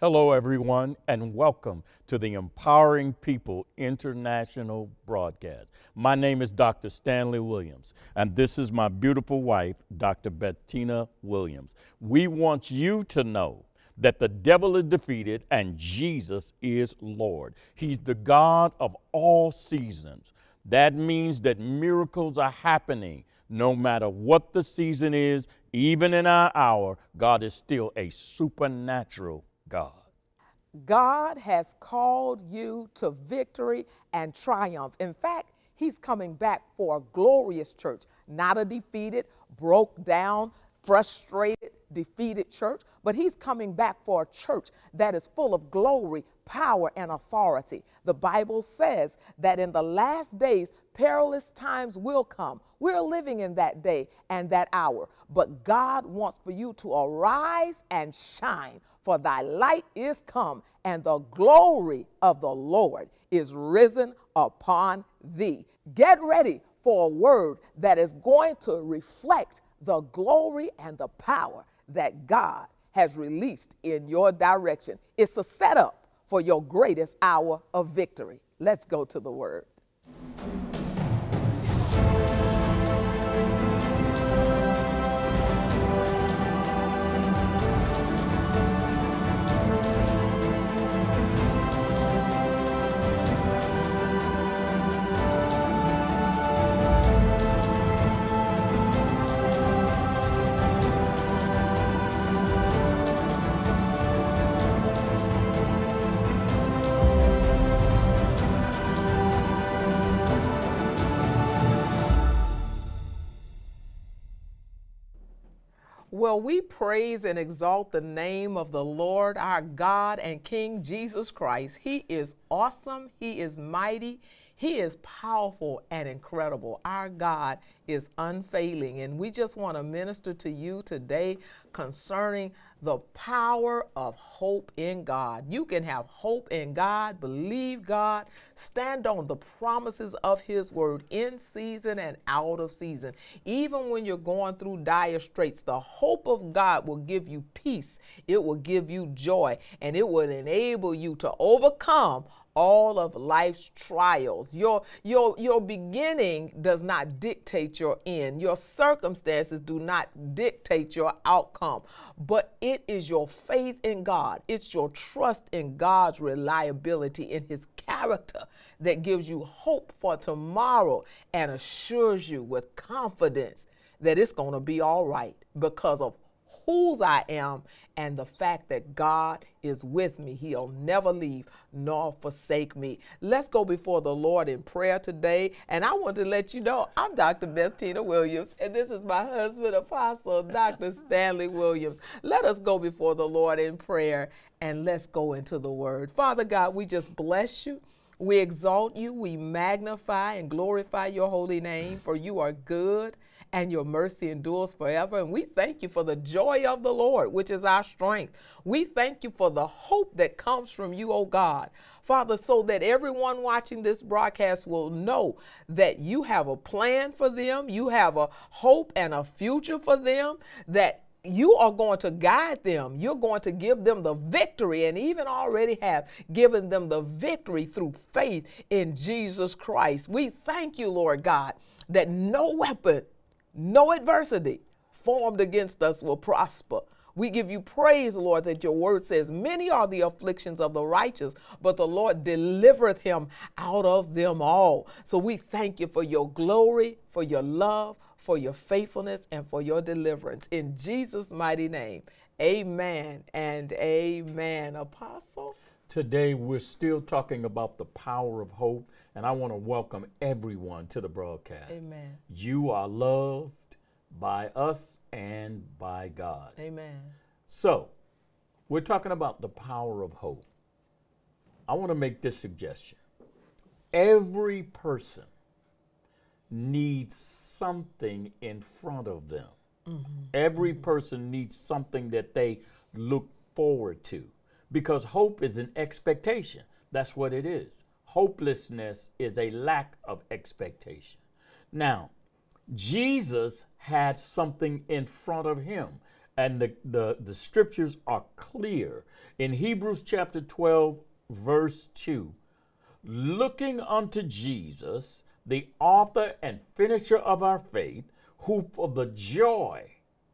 Hello, everyone, and welcome to the Empowering People International Broadcast. My name is Dr. Stanley Williams, and this is my beautiful wife, Dr. Bettina Williams. We want you to know that the devil is defeated and Jesus is Lord. He's the God of all seasons. That means that miracles are happening no matter what the season is. Even in our hour, God is still a supernatural God. God has called you to victory and triumph. In fact, he's coming back for a glorious church, not a defeated, broke down, frustrated, defeated church, but he's coming back for a church that is full of glory, power, and authority. The Bible says that in the last days, perilous times will come. We're living in that day and that hour, but God wants for you to arise and shine, for thy light is come, and the glory of the Lord is risen upon thee. Get ready for a word that is going to reflect the glory and the power that God has released in your direction. It's a setup for your greatest hour of victory. Let's go to the word. Well, we praise and exalt the name of the Lord, our God and King Jesus Christ. He is awesome. He is mighty. He is powerful and incredible. Our God is unfailing. And we just want to minister to you today concerning the power of hope in God. You can have hope in God, believe God, stand on the promises of his word in season and out of season. Even when you're going through dire straits, the hope of God will give you peace. It will give you joy, and it will enable you to overcome all of life's trials. Your beginning does not dictate your end. Your circumstances do not dictate your outcome, but it is your faith in God. It's your trust in God's reliability, in his character, that gives you hope for tomorrow and assures you with confidence that it's going to be all right because of whose I am and the fact that God is with me. He'll never leave nor forsake me. Let's go before the Lord in prayer today. And I want to let you know, I'm Dr. Bettina Williams, and this is my husband, Apostle Dr. Stanley Williams. Let us go before the Lord in prayer, and let's go into the word. Father God, we just bless you. We exalt you. We magnify and glorify your holy name, for you are good, and your mercy endures forever. And we thank you for the joy of the Lord, which is our strength. We thank you for the hope that comes from you, O God. Father, so that everyone watching this broadcast will know that you have a plan for them, you have a hope and a future for them, that you are going to guide them. You're going to give them the victory, and even already have given them the victory through faith in Jesus Christ. We thank you, Lord God, that no weapon, no adversity formed against us will prosper. We give you praise, Lord, that your word says, many are the afflictions of the righteous, but the Lord delivereth him out of them all. So we thank you for your glory, for your love, for your faithfulness, and for your deliverance. In Jesus' mighty name, amen and amen. Apostle? Today, we're still talking about the power of hope, and I want to welcome everyone to the broadcast. Amen. You are loved by us and by God. Amen. So, we're talking about the power of hope. I want to make this suggestion. Every person needs something in front of them. Mm-hmm. Every person needs something that they look forward to. Because hope is an expectation. That's what it is. Hopelessness is a lack of expectation. Now, Jesus had something in front of him, And the scriptures are clear. In Hebrews chapter 12, verse 2, looking unto Jesus, the author and finisher of our faith, who for the joy,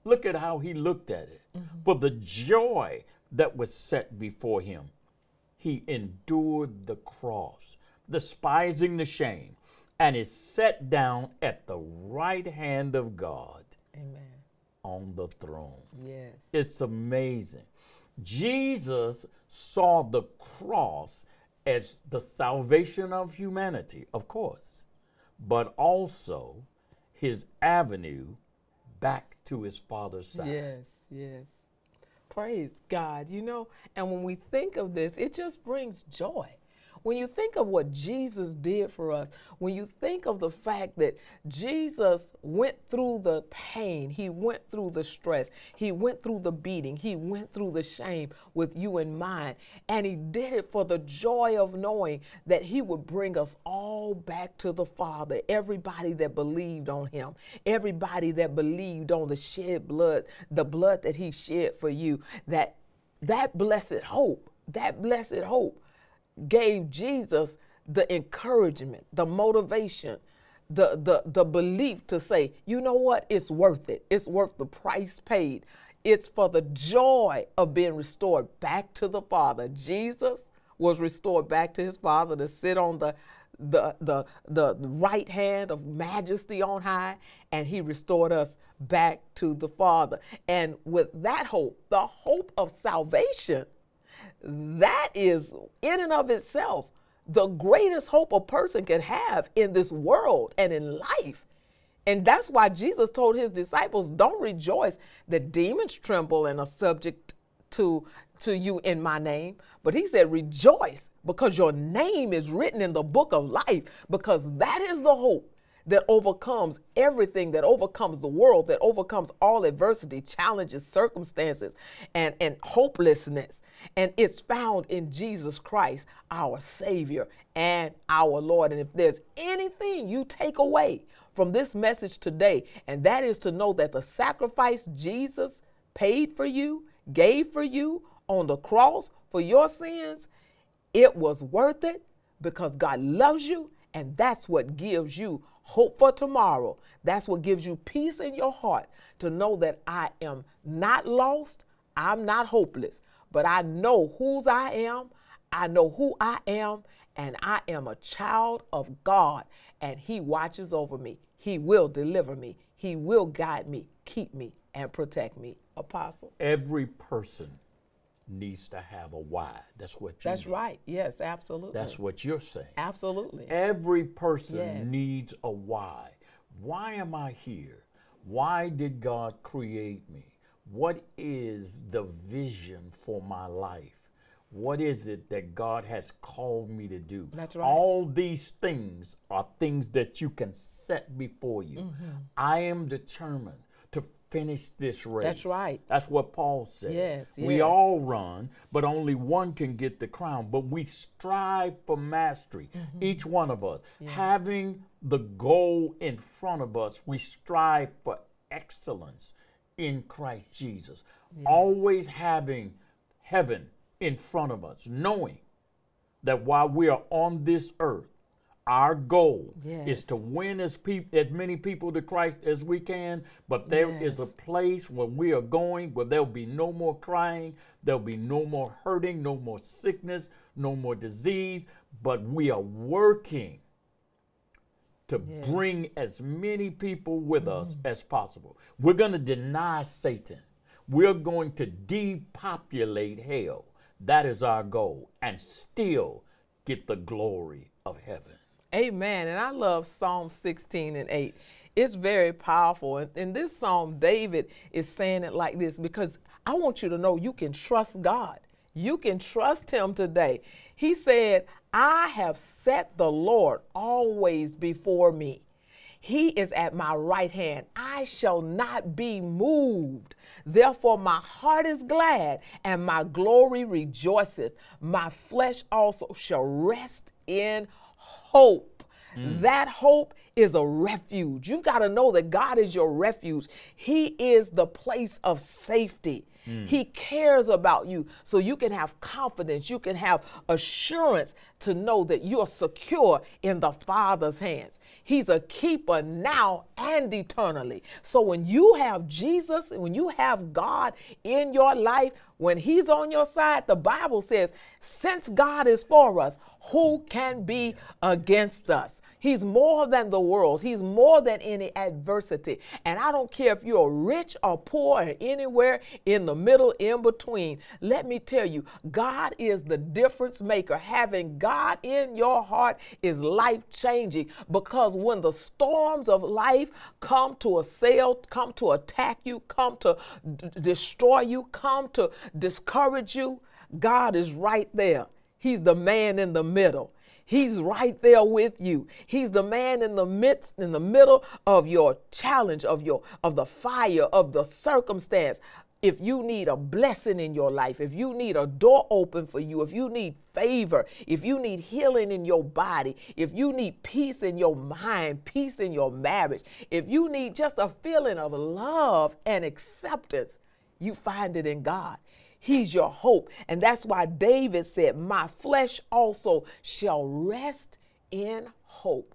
look at how he looked at it, for the joy that was set before him, he endured the cross, despising the shame, and is set down at the right hand of God. Amen. On the throne. Yes. It's amazing. Jesus saw the cross as the salvation of humanity, of course, but also his avenue back to his Father's side. Yes, yes. Praise God. You know, and when we think of this, it just brings joy. When you think of what Jesus did for us, when you think of the fact that Jesus went through the pain, he went through the stress, he went through the beating, he went through the shame with you in mind, and he did it for the joy of knowing that he would bring us all back to the Father, everybody that believed on him, everybody that believed on the shed blood, the blood that he shed for you, that blessed hope, gave Jesus the encouragement, the motivation, the belief to say, you know what, it's worth it. It's worth the price paid. It's for the joy of being restored back to the Father. Jesus was restored back to his Father to sit on the right hand of majesty on high, and he restored us back to the Father. And with that hope, the hope of salvation, that is in and of itself the greatest hope a person can have in this world and in life. And that's why Jesus told his disciples, don't rejoice that demons tremble and are subject to you in my name. But he said, rejoice because your name is written in the book of life, because that is the hope that overcomes everything, that overcomes the world, that overcomes all adversity, challenges, circumstances, and hopelessness. And it's found in Jesus Christ, our Savior and our Lord. And if there's anything you take away from this message today, and that is to know that the sacrifice Jesus paid for you, gave for you on the cross for your sins, it was worth it because God loves you, and that's what gives you hope for tomorrow. That's what gives you peace in your heart to know that I am not lost, I'm not hopeless, but I know whose I know who I am, and I am a child of God, and he watches over me. He will deliver me. He will guide me, keep me, and protect me. Apostle. Every person needs to have a why. That's what you That's mean. Right. Yes, absolutely. That's what you're saying. Absolutely. Every person needs a why. Why am I here? Why did God create me? What is the vision for my life? What is it that God has called me to do? That's right. All these things are things that you can set before you. I am determined to finish this race. That's right. That's what Paul said. Yes, yes. We all run, but only one can get the crown. But we strive for mastery, each one of us. Yes. Having the goal in front of us, we strive for excellence in Christ Jesus. Yes. Always having heaven in front of us, knowing that while we are on this earth, our goal is to win as many people to Christ as we can, but there is a place where we are going where there'll be no more crying, there'll be no more hurting, no more sickness, no more disease, but we are working to bring as many people with us as possible. We're going to deny Satan. We're going to depopulate hell. That is our goal, and still get the glory of heaven. Amen. And I love Psalm 16 and 8. It's very powerful. And in this psalm, David is saying it like this, because I want you to know you can trust God. You can trust him today. He said, I have set the Lord always before me. He is at my right hand. I shall not be moved. Therefore, my heart is glad and my glory rejoiceth. My flesh also shall rest in hope. That hope is a refuge. You've got to know that God is your refuge. He is the place of safety. He cares about you, so you can have confidence. You can have assurance to know that you're secure in the Father's hands. He's a keeper now and eternally. So when you have Jesus, when you have God in your life, when he's on your side, the Bible says, since God is for us, who can be against us? He's more than the world. He's more than any adversity. And I don't care if you're rich or poor or anywhere in the middle, in between. Let me tell you, God is the difference maker. Having God in your heart is life-changing, because when the storms of life come to assail, come to attack you, come to destroy you, come to discourage you, God is right there. He's the man in the middle. He's right there with you. He's the man in the midst, in the middle of your challenge, of the fire, of the circumstance. If you need a blessing in your life, if you need a door open for you, if you need favor, if you need healing in your body, if you need peace in your mind, peace in your marriage, if you need just a feeling of love and acceptance, you find it in God. He's your hope. And that's why David said, my flesh also shall rest in hope.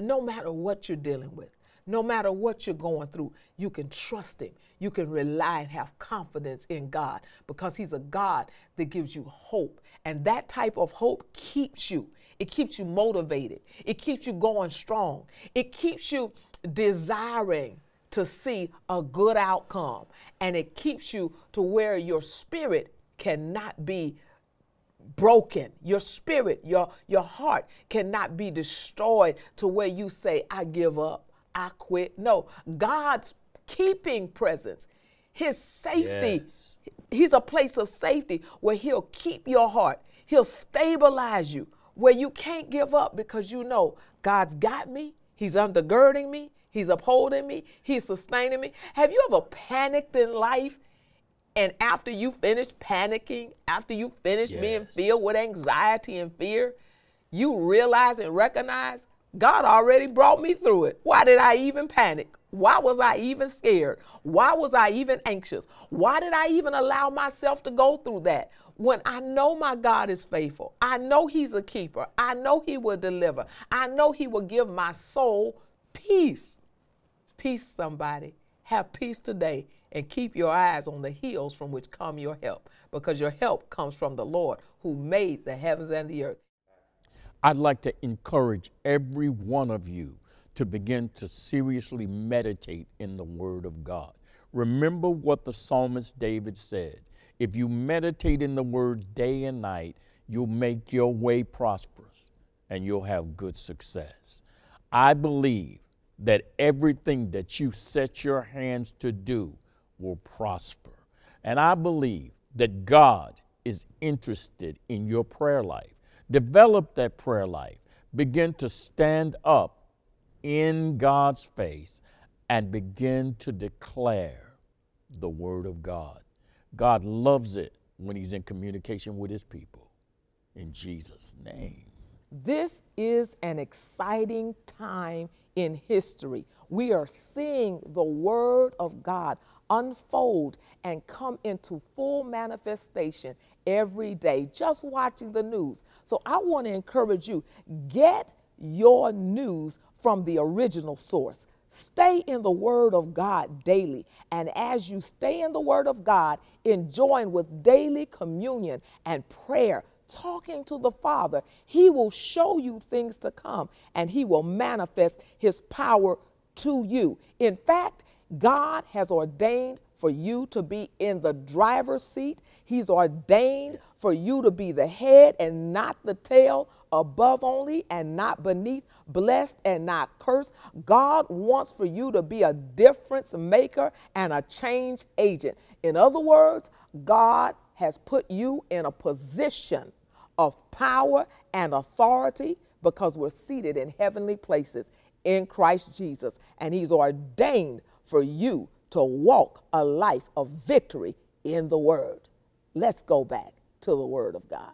No matter what you're dealing with, no matter what you're going through, you can trust him. You can rely and have confidence in God, because he's a God that gives you hope. And that type of hope keeps you. It keeps you motivated. It keeps you going strong. It keeps you desiring to see a good outcome, and it keeps you to where your spirit cannot be broken. Your spirit, your heart cannot be destroyed to where you say, I give up, I quit. No, God's keeping presence, his safety, yes. He's a place of safety where he'll keep your heart. He'll stabilize you where you can't give up, because you know God's got me. He's undergirding me. He's upholding me. He's sustaining me. Have you ever panicked in life, and after you finish panicking, after you finish being filled with anxiety and fear, you realize and recognize God already brought me through it. Why did I even panic? Why was I even scared? Why was I even anxious? Why did I even allow myself to go through that? When I know my God is faithful, I know he's a keeper, I know he will deliver, I know he will give my soul peace. Peace, somebody. Have peace today, and keep your eyes on the hills from which come your help, because your help comes from the Lord who made the heavens and the earth. I'd like to encourage every one of you to begin to seriously meditate in the Word of God. Remember what the psalmist David said. If you meditate in the Word day and night, you'll make your way prosperous and you'll have good success. I believe that everything that you set your hands to do will prosper. And I believe that God is interested in your prayer life. Develop that prayer life. Begin to stand up in God's face and begin to declare the Word of God. God loves it when he's in communication with his people. In Jesus' name. This is an exciting time in history. We are seeing the Word of God unfold and come into full manifestation every day, just watching the news. So I want to encourage you, get your news from the original source. Stay in the Word of God daily. And as you stay in the Word of God, enjoying with daily communion and prayer, talking to the Father, he will show you things to come, and he will manifest his power to you. In fact, God has ordained for you to be in the driver's seat. He's ordained for you to be the head and not the tail, above only and not beneath, blessed and not cursed. God wants for you to be a difference maker and a change agent. In other words, God has put you in a position of power and authority, because we're seated in heavenly places in Christ Jesus. And he's ordained for you to walk a life of victory in the Word. Let's go back to the Word of God.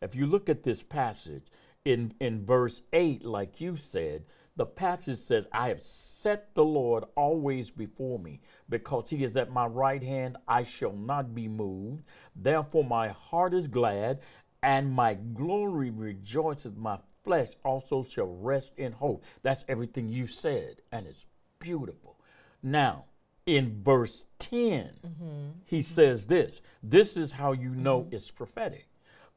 If you look at this passage, in verse 8, like you said, the passage says, I have set the Lord always before me. Because he is at my right hand, I shall not be moved. Therefore my heart is glad, and my glory rejoices. My flesh also shall rest in hope. That's everything you said, and it's beautiful. Now, in verse 10, he says this. This is how you know it's prophetic.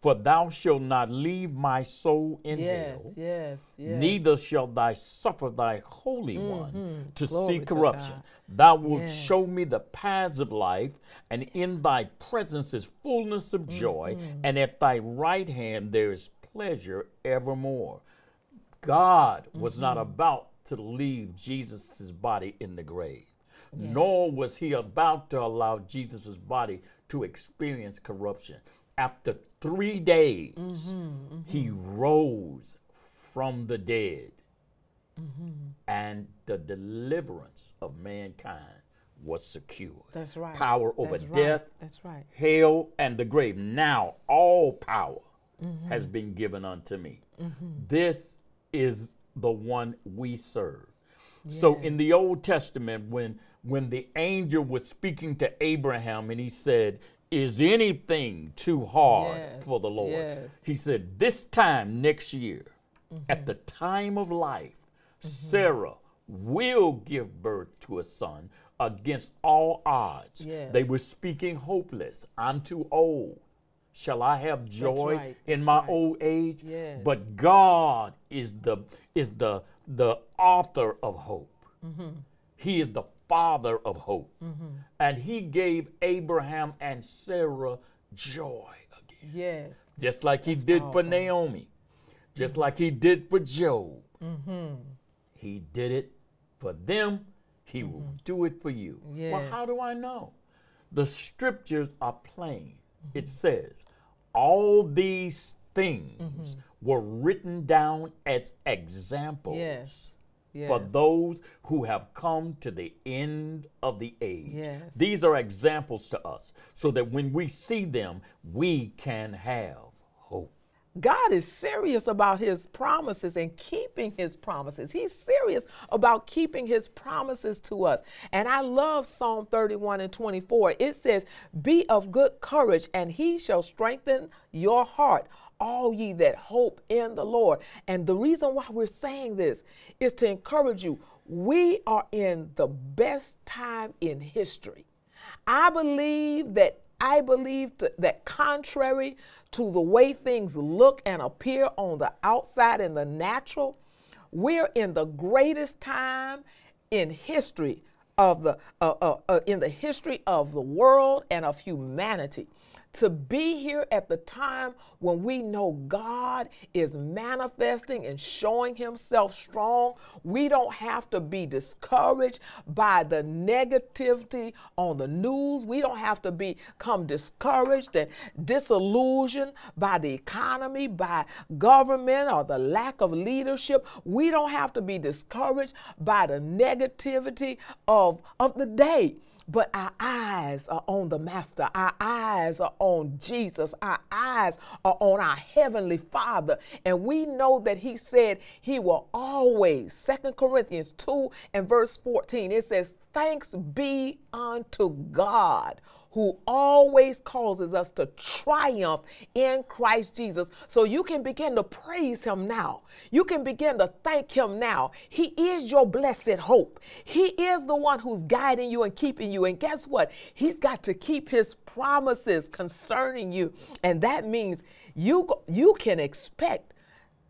For thou shalt not leave my soul in hell, neither shalt thou suffer thy Holy One to see corruption. Thou wilt show me the paths of life, and in thy presence is fullness of joy, and at thy right hand there is pleasure evermore. God was not about to leave Jesus' body in the grave, nor was he about to allow Jesus' body to experience corruption. After 3 days, he rose from the dead, and the deliverance of mankind was secured. That's right. Power over death, hell, and the grave. Now all power has been given unto me. This is the one we serve. Yeah. So in the Old Testament, when the angel was speaking to Abraham, and he said, is anything too hard for the Lord? He said, this time next year, at the time of life, Sarah will give birth to a son against all odds. They were speaking hopeless. I'm too old. Shall I have joy in my old age? But God is the author of hope. He is the Father of hope, and he gave Abraham and Sarah joy again. Just like he did for Naomi, just like he did for Job. He did it for them. He will do it for you. Well, how do I know? The scriptures are plain. It says, all these things were written down as examples. For those who have come to the end of the age. These are examples to us so that when we see them, we can have hope. God is serious about his promises and keeping his promises. He's serious about keeping his promises to us. And I love Psalm 31 and 24. It says, be of good courage, and he shall strengthen your heart, all ye that hope in the Lord. And the reason why we're saying this is to encourage you. We are in the best time in history. I believe that contrary to the way things look and appear on the outside in the natural, we're in the greatest time in history of the in the history of the world and of humanity. To be here at the time when we know God is manifesting and showing himself strong. We don't have to be discouraged by the negativity on the news. We don't have to become discouraged and disillusioned by the economy, by government, or the lack of leadership. We don't have to be discouraged by the negativity of the day. But our eyes are on the Master. Our eyes are on Jesus. Our eyes are on our Heavenly Father. And we know that he said he will always, 2 Corinthians 2 and verse 14, it says, thanks be unto God, who always causes us to triumph in Christ Jesus. So you can begin to praise him now. You can begin to thank him now. He is your blessed hope. He is the one who's guiding you and keeping you. And guess what? He's got to keep his promises concerning you. And that means you can expect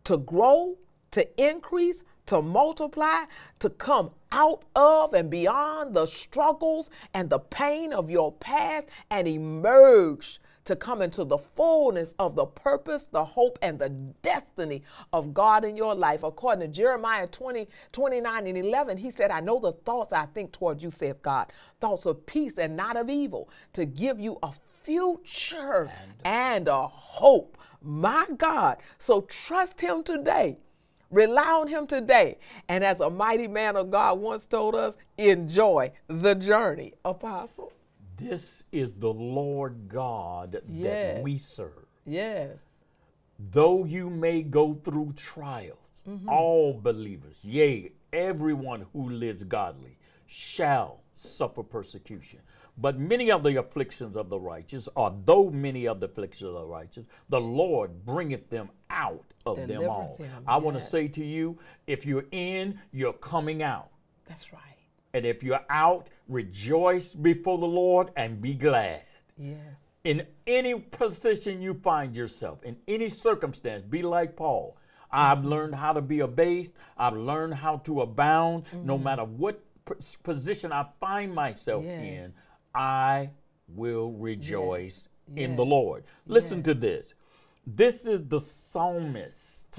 to grow, to increase, to multiply, to come out of and beyond the struggles and the pain of your past and emerge to come into the fullness of the purpose, the hope, and the destiny of God in your life. According to Jeremiah 29 and 11, he said, I know the thoughts I think toward you, saith God, thoughts of peace and not of evil, to give you a future and a hope. My God. So trust him today. Rely on him today. And as a mighty man of God once told us, enjoy the journey, Apostle. This is the Lord God that we serve. though you may go through trials, all believers, yea, everyone who lives godly, shall suffer persecution. But many of the afflictions of the righteous, or though many of the afflictions of the righteous, the Lord bringeth them out of them all. I want to say to you, if you're in, you're coming out. That's right. And if you're out, rejoice before the Lord and be glad. Yes. In any position you find yourself, in any circumstance, be like Paul. I've learned how to be abased. I've learned how to abound. No matter what position I find myself in, I will rejoice in the Lord. Listen to this. This is the psalmist.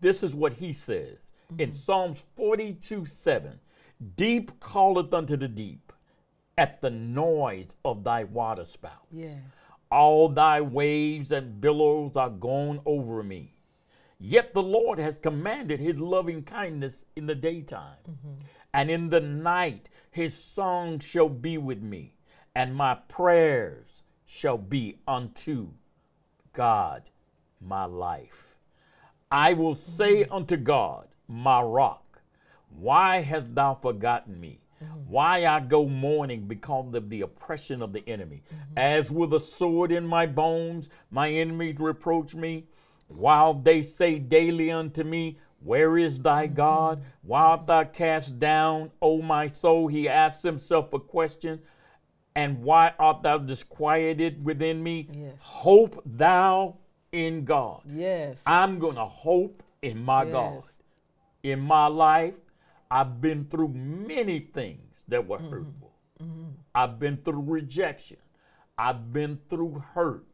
This is what he says in Psalms 42:7. Deep calleth unto the deep at the noise of thy waterspouts. All thy waves and billows are gone over me. Yet the Lord has commanded his loving kindness in the daytime. And in the night his song shall be with me, and my prayers shall be unto God my life. I will say unto God, my rock, why hast thou forgotten me? Why I go mourning because of the oppression of the enemy? As with a sword in my bones, my enemies reproach me, while they say daily unto me, where is thy God? Why art thou cast down, O my soul? He asks himself a question. And why art thou disquieted within me? Hope thou in God. I'm going to hope in my God. In my life, I've been through many things that were hurtful. I've been through rejection. I've been through hurt.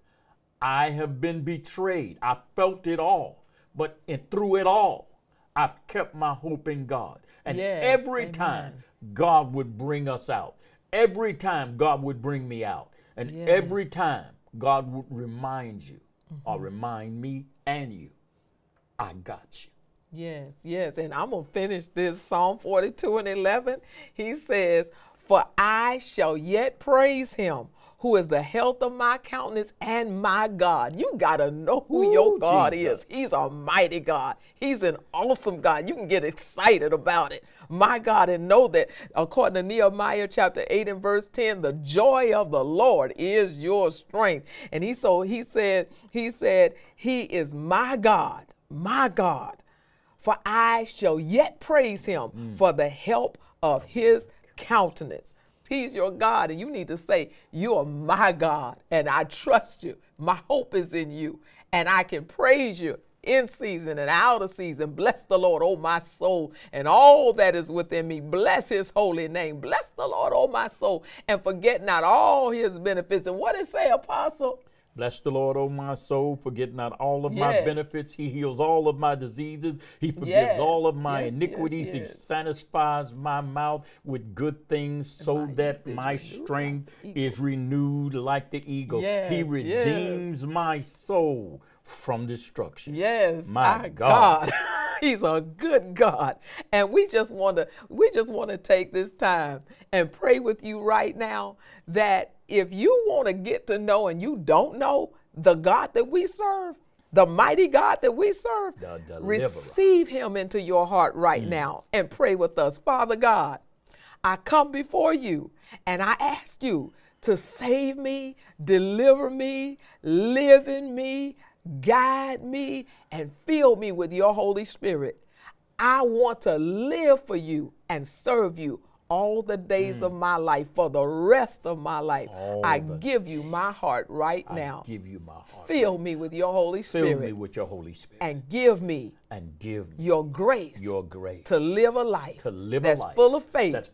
I have been betrayed. I felt it all. But through it all, I've kept my hope in God. And every time God would bring us out. Every time God would bring me out. And every time God would remind you or remind me and you, I got you. Yes, yes. And I'm going to finish this Psalm 42:11. He says, for I shall yet praise him, who is the health of my countenance and my God. You got to know who your God is. He's a mighty God. He's an awesome God. You can get excited about it. My God, and know that according to Nehemiah chapter 8 and verse 10, the joy of the Lord is your strength. And he said, he is my God, for I shall yet praise him for the help of his countenance. He's your God, and you need to say, you are my God, and I trust you. My hope is in you, and I can praise you in season and out of season. Bless the Lord, oh my soul, and all that is within me. Bless his holy name. Bless the Lord, oh my soul, and forget not all his benefits. And what it say, Apostle? Bless the Lord, O my soul, forget not all of my benefits. He heals all of my diseases. He forgives all of my iniquities. He satisfies my mouth with good things, so that my strength is renewed like the eagle. He redeems my soul from destruction. My God. He's a good God. And we just want to take this time and pray with you right now that if you want to get to know, and you don't know the God that we serve, the mighty God that we serve, receive him into your heart right now and pray with us. Father God, I come before you and I ask you to save me, deliver me, live in me, guide me, and fill me with your Holy Spirit. I want to live for you and serve you all the days of my life, for the rest of my life. I give you my heart right now. I give you my heart. Fill me with your Holy Spirit. Fill me with your Holy Spirit. And give me your grace to live a life that's full of faith.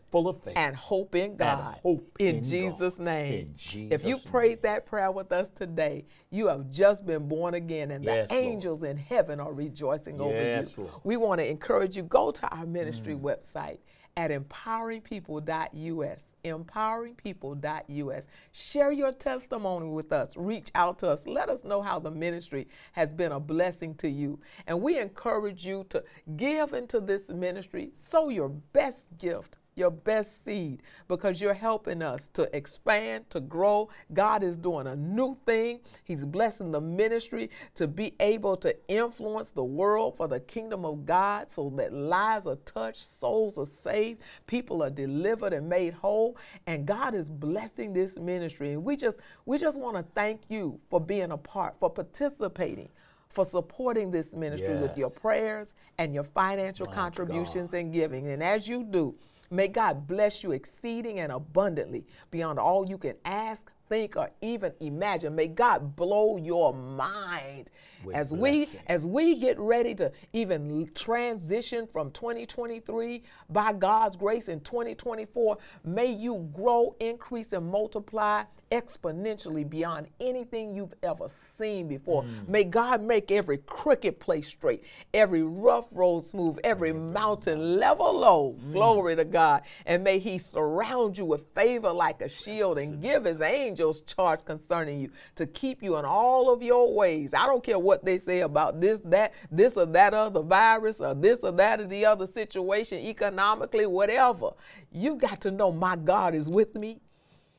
And hope in God. In Jesus' name. If you prayed that prayer with us today, you have just been born again, and the angels in heaven are rejoicing over you. We want to encourage you, go to our ministry website at empoweringpeople.us, empoweringpeople.us. Share your testimony with us. Reach out to us. Let us know how the ministry has been a blessing to you. And we encourage you to give into this ministry. Sow your best gift your best seed, because you're helping us to expand, to grow. God is doing a new thing. He's blessing the ministry to be able to influence the world for the kingdom of God, so that lives are touched, souls are saved, people are delivered and made whole. And God is blessing this ministry. And we just want to thank you for being a part, for participating, for supporting this ministry with your prayers and your financial contributions and giving. And as you do, may God bless you exceeding and abundantly beyond all you can ask, think, or even imagine. May God blow your mind as blessings. As we get ready to even transition from 2023 by God's grace in 2024, may you grow, increase, and multiply exponentially beyond anything you've ever seen before. May God make every crooked place straight, every rough road smooth, every mountain level low. Glory to God. And may He surround you with favor like a shield, and give His angels charge concerning you to keep you in all of your ways. I don't care what they say about this, that, this or that other virus, or this or that or the other situation, economically, whatever. You got to know, my God is with me.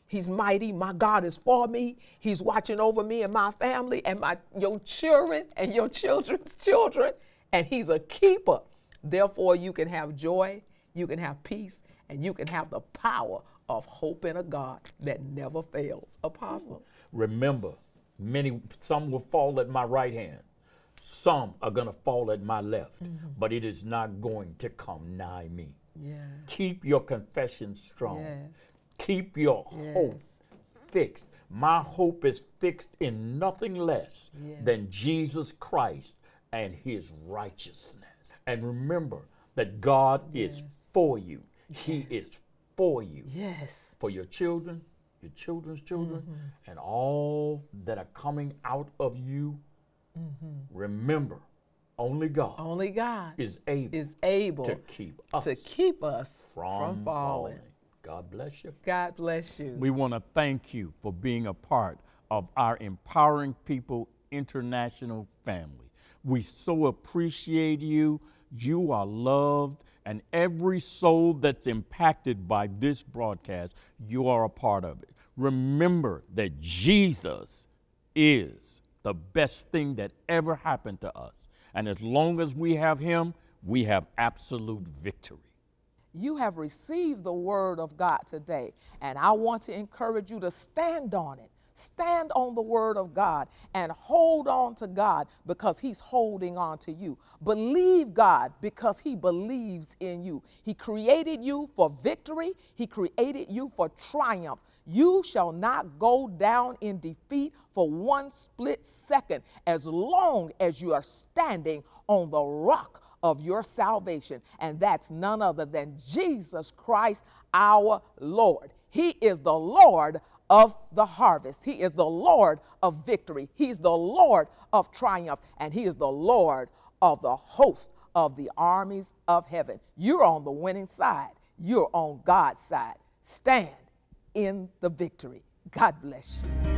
He's mighty. My God is for me. He's watching over me and my family and your children and your children's children. And He's a keeper. Therefore, you can have joy, you can have peace, and you can have the power of hope in a God that never fails. Apostle. Remember, some will fall at my right hand. Some are going to fall at my left. But it is not going to come nigh me. Keep your confession strong. Keep your hope fixed. My hope is fixed in nothing less than Jesus Christ and His righteousness. And remember that God is for you. He is for you. For your children, your children's children, and all that are coming out of you. Remember, only God. Only God is able to keep us from falling. God bless you. God bless you. We want to thank you for being a part of our Empowering People International family. We so appreciate you. You are loved, and every soul that's impacted by this broadcast, you are a part of it. Remember that Jesus is the best thing that ever happened to us. And as long as we have Him, we have absolute victory. You have received the word of God today, and I want to encourage you to stand on it. Stand on the word of God and hold on to God, because He's holding on to you. Believe God, because He believes in you. He created you for victory. He created you for triumph. You shall not go down in defeat for one split second, as long as you are standing on the rock of your salvation, and that's none other than Jesus Christ, our Lord. He is the Lord of the harvest. He is the Lord of victory. He's the Lord of triumph, and He is the Lord of the host of the armies of heaven. You're on the winning side. You're on God's side. Stand in the victory. God bless you.